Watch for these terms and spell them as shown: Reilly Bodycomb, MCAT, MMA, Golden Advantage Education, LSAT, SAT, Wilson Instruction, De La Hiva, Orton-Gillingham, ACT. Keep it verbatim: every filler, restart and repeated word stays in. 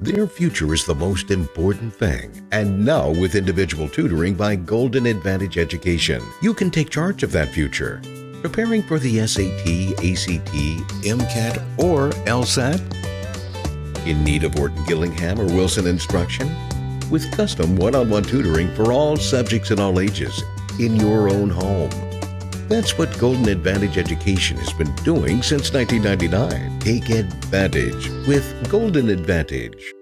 Their future is the most important thing. And now with individual tutoring by Golden Advantage Education, you can take charge of that future. Preparing for the S A T, A C T, MCAT, or LSAT? In need of Orton-Gillingham or Wilson Instruction? With custom one-on-one tutoring for all subjects and all ages in your own home. That's what Golden Advantage Education has been doing since nineteen ninety-nine. Take advantage with Golden Advantage.